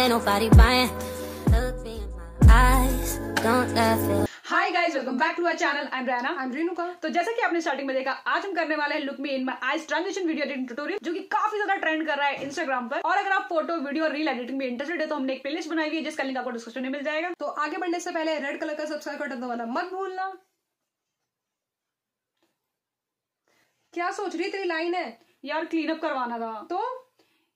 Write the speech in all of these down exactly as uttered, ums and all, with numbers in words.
Ain't nobody buying. Look me in my eyes. Don't laugh at me. Hi guys, welcome back to our channel. I'm Raina and Renuka. तो जैसा कि आपने starting में देखा, आज हम करने वाले हैं look me in my eyes transition video editing tutorial, जो कि काफी ज्यादा ट्रेंड कर रहा है इंस्टाग्राम पर। और अगर आप फोटो वीडियो रील एडिटिंग में इंटरेस्टेड है तो हमने एक प्लेलिस्ट बनाई हुई है जिसका लिंक आपको डिस्क्रिप्शन में मिल जाएगा। तो आगे बढ़ने से पहले रेड कलर का सब्सक्राइब बटन दबाना मत भूलना। क्या सोच रही तेरी लाइन है यार, क्लीन अप करवाना था। तो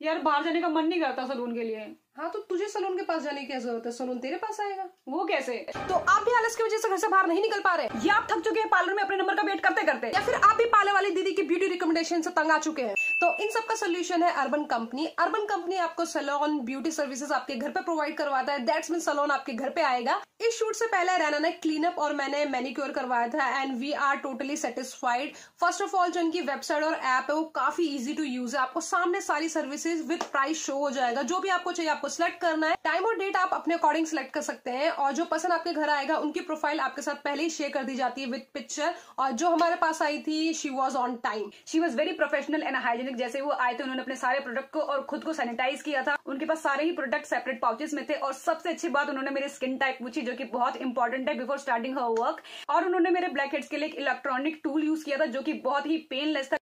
यार बाहर जाने का मन नहीं करता सलून के लिए। हाँ तो तुझे सलून के पास जाने की क्या जरूरत है, सलून तेरे पास आएगा। वो कैसे? तो आप भी आलस की वजह से घर से बाहर नहीं निकल पा रहे, या आप थक चुके हैं पार्लर में अपने नंबर का वेट करते करते, या फिर आप भी पार्लर वाली दीदी की ब्यूटी रिकमेंडेशन से तंग आ चुके हैं, तो इन सब का सोल्यूशन है अर्बन कंपनी। अर्बन कंपनी आपको सलून ब्यूटी सर्विसेज आपके घर पे प्रोवाइड करवाता है। दैट्स मीन सलून आपके घर पे आएगा। इस शूट से पहले रैना ने क्लीनअप और मैंने मैनिक्योर करवाया था and we are totally satisfied. First of all जो इनकी वेबसाइट और ऐप है वो काफी इजी टू यूज है। आपको सामने सारी सर्विसेज विद प्राइस शो हो जाएगा। जो भी आपको चाहिए आपको सिलेक्ट करना है, टाइम और डेट आप अपने अकॉर्डिंग सिलेक्ट कर सकते हैं। और जो पर्सन आपके घर आएगा उनकी प्रोफाइल आपके साथ पहले ही शेयर कर दी जाती है विद पिक्चर। और जो हमारे पास आई थी, she was on time, she was very professional and hygienic. जैसे वो आए थे उन्होंने अपने सारे प्रोडक्ट को और खुद को सैनिटाइज किया था। उनके पास सारे ही प्रोडक्ट सेपरेट पाउचेस में थे। और सबसे अच्छी बात, उन्होंने मेरी स्किन टाइप पूछी जो की बहुत इंपॉर्टेंट है बिफोर स्टार्टिंग हर वर्क। और उन्होंने मेरे ब्लैक हेड्स के लिए एक इलेक्ट्रॉनिक टूल यूज किया था जो की बहुत ही पेनलेस था।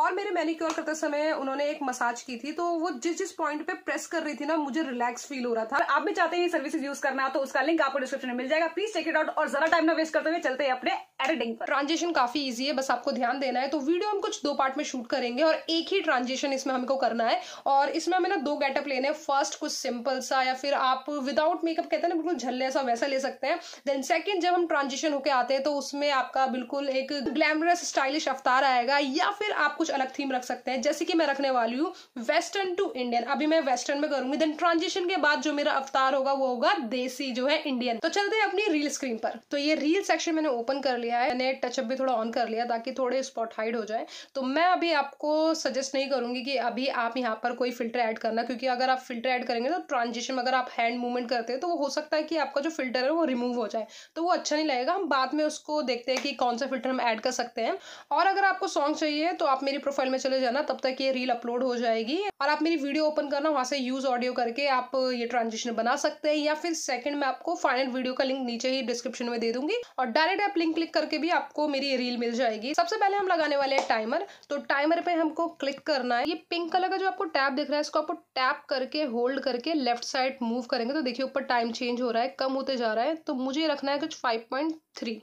और मेरे मैनिक्योर करते समय उन्होंने एक मसाज की थी, तो वो जिस जिस पॉइंट पे प्रेस कर रही थी ना, मुझे रिलैक्स फील हो रहा था। आप भी चाहते हैं ये सर्विसेज यूज करना तो उसका लिंक आपको डिस्क्रिप्शन में मिल जाएगा। Please check it out. और जरा टाइम ना वेस्ट करते हुए चलते हैं अपने एडिटिंग पर। ट्रांजिशन काफी इजी है, बस आपको ध्यान देना है। तो वीडियो हम कुछ दो पार्ट में शूट करेंगे और एक ही ट्रांजिशन इसमें हमको करना है। और इसमें हमें ना दो गेटअप लेने हैं। फर्स्ट कुछ सिंपल सा, या फिर आप विदाउट मेकअप कहते हैं ना, बिल्कुल झल्ले सा, वैसा ले सकते हैं। देन सेकेंड जब हम ट्रांजिशन होकर आते हैं तो उसमें आपका बिल्कुल एक ग्लैमरस स्टाइलिश अवतार आएगा, या फिर आप कुछ अलग थीम रख सकते हैं। जैसे कि मैं रखने वाली हूँ वेस्टर्न टू इंडियन। अभी मैं वेस्टर्न में करूंगी, देन ट्रांजिशन के बाद जो मेरा अवतार होगा वो होगा देसी, जो है इंडियन। तो चलते हैं अपनी रील स्क्रीन पर। तो ये रील सेक्शन मैंने ओपन कर लिया है। मैंने टचअप भी थोड़ा ऑन कर लिया ताकि थोड़े स्पॉट हाइड हो जाए। तो मैं अभी आपको सजेस्ट नहीं करूंगी कि अभी आप यहाँ पर कोई फिल्टर ऐड करना, क्योंकि अगर आप फिल्टर ऐड करेंगे तो ट्रांजिशन में अगर आप हैंड मूवमेंट करते हैं तो वो हो सकता है कि आपका जो फिल्टर है वो रिमूव हो जाए, तो वो अच्छा नहीं लगेगा। हम बाद में उसको देखते हैं कि कौन सा फिल्टर हम ऐड कर सकते हैं। और अगर आपको सॉन्ग चाहिए तो आप मेरी प्रोफाइल में चले जाना, तब तक ये रील अपलोड हो जाएगी। और आप मेरी वीडियो ओपन करना, वहां से यूज ऑडियो करके आप ये ट्रांजिशन बना सकते हैं। या फिर सेकंड में आपको फाइनल वीडियो का लिंक नीचे ही डिस्क्रिप्शन में दे दूंगी और डायरेक्ट आप लिंक क्लिक करके भी आपको मेरी रील मिल जाएगी। सबसे पहले हम लगाने वाले हैं टाइमर। तो टाइमर पे हमको क्लिक करना है। ये पिंक कलर का जो आपको टैप दिख रहा है, इसको आपको टैप करके होल्ड करके लेफ्ट साइड मूव करेंगे तो देखिए ऊपर टाइम चेंज हो रहा है, कम होते जा रहा है। तो मुझे रखना है कुछ five point three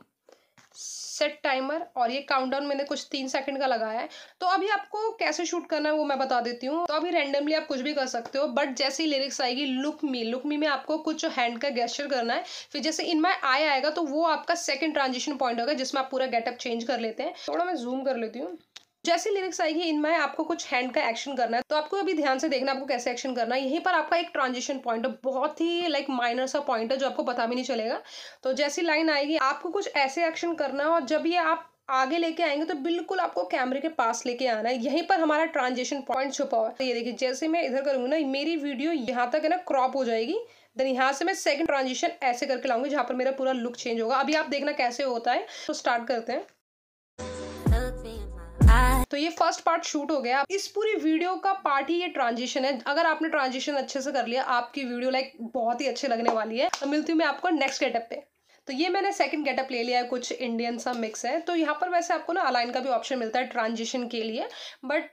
set timer. और ये काउंटडाउन मैंने कुछ तीन सेकंड का लगाया है। तो अभी आपको कैसे शूट करना है वो मैं बता देती हूँ। तो अभी रैंडमली आप कुछ भी कर सकते हो, बट जैसे ही लिरिक्स आएगी लुक मी, लुक मी में आपको कुछ हैंड का गेस्चर करना है। फिर जैसे इन माय आई आएगा तो वो आपका सेकंड ट्रांजिशन पॉइंट होगा जिसमें आप पूरा गेटअप चेंज कर लेते हैं। थोड़ा मैं जूम कर लेती हूँ। जैसे लिरिक्स आएगी इनमें आपको कुछ हैंड का एक्शन करना है। तो आपको अभी ध्यान से देखना आपको कैसे एक्शन करना है। यहीं पर आपका एक ट्रांजिशन पॉइंट है, बहुत ही लाइक माइनर सा पॉइंट है जो आपको पता भी नहीं चलेगा। तो जैसी लाइन आएगी आपको कुछ ऐसे एक्शन करना है। और जब ये आप आगे लेके आएंगे तो बिल्कुल आपको कैमरे के पास लेके आना है। यहीं पर हमारा ट्रांजिशन पॉइंट छुपा हुआ है। तो ये देखिए जैसे मैं इधर करूँगी ना, मेरी वीडियो यहाँ तक है ना क्रॉप हो जाएगी। देन यहाँ से मैं सेकेंड ट्रांजिशन ऐसे करके लाऊंगी जहाँ पर मेरा पूरा लुक चेंज होगा। अभी आप देखना कैसे होता है, तो स्टार्ट करते हैं। तो ये फर्स्ट पार्ट शूट हो गया। इस पूरी वीडियो का पार्ट ही ये ट्रांजिशन है। अगर आपने ट्रांजिशन अच्छे से कर लिया आपकी वीडियो लाइक बहुत ही अच्छे लगने वाली है। तो मिलती हूँ मैं आपको नेक्स्ट गेटअप पे। तो ये मैंने सेकंड गेटअप ले लिया है, कुछ इंडियन सा मिक्स है। तो यहाँ पर वैसे आपको ना अलाइन का भी ऑप्शन मिलता है ट्रांजिशन के लिए, बट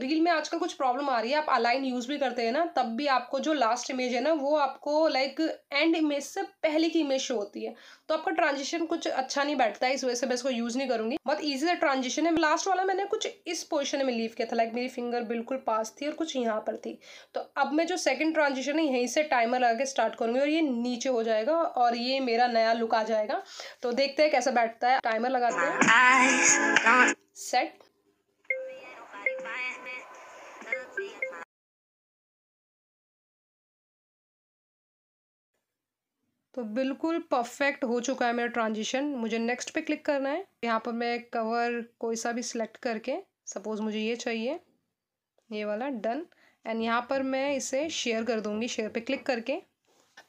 रील में आजकल कुछ प्रॉब्लम आ रही है। आप अलाइन यूज़ भी करते हैं ना, तब भी आपको जो लास्ट इमेज है ना वो आपको लाइक एंड इमेज से पहले की इमेज शो होती है, तो आपका ट्रांजिशन कुछ अच्छा नहीं बैठता है। इस वजह से मैं इसको यूज़ नहीं करूँगी। बहुत ईजी ट्रांजिशन है। लास्ट वाला मैंने कुछ इस पोजिशन में लीव किया था, लाइक मेरी फिंगर बिल्कुल पास थी और कुछ यहाँ पर थी। तो अब मैं जो सेकेंड ट्रांजिशन है यहीं से टाइमर लगा के स्टार्ट करूँगी और ये नीचे हो जाएगा और ये मेरा नया लुक आ जाएगा। तो देखते हैं कैसा बैठता है। टाइमर लगाते हैं सेट। तो बिल्कुल परफेक्ट हो चुका है मेरा ट्रांजिशन। मुझे नेक्स्ट पे क्लिक करना है। यहाँ पर मैं कवर कोई सा भी सिलेक्ट करके, सपोज मुझे ये चाहिए, ये वाला डन। एंड यहाँ पर मैं इसे शेयर कर दूंगी शेयर पे क्लिक करके।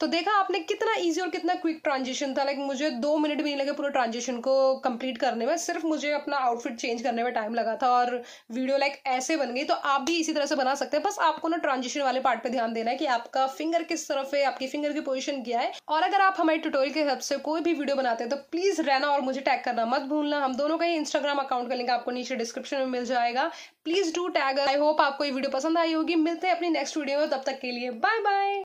तो देखा आपने कितना ईजी और कितना क्विक ट्रांजिशन था। लाइक मुझे दो मिनट भी नहीं लगे पूरा ट्रांजिशन को कंप्लीट करने में, सिर्फ मुझे अपना आउटफिट चेंज करने में टाइम लगा था और वीडियो लाइक ऐसे बन गई। तो आप भी इसी तरह से बना सकते हैं, बस आपको ना ट्रांजिशन वाले पार्ट पे ध्यान देना है कि आपका फिंगर किस तरफ है, आपकी फिंगर की पोजीशन क्या है। और अगर आप हमारे ट्यूटोरियल के हिसाब से कोई भी वीडियो बनाते हैं तो प्लीज रैना और मुझे टैग करना मत भूलना। हम दोनों का ही इंस्टाग्राम अकाउंट का लिंक आपको नीचे डिस्क्रिप्शन में मिल जाएगा, please do tag. I hope आपको ये वीडियो पसंद आई होगी। मिलते हैं अपनी नेक्स्ट वीडियो में, तब तक के लिए बाय बाय।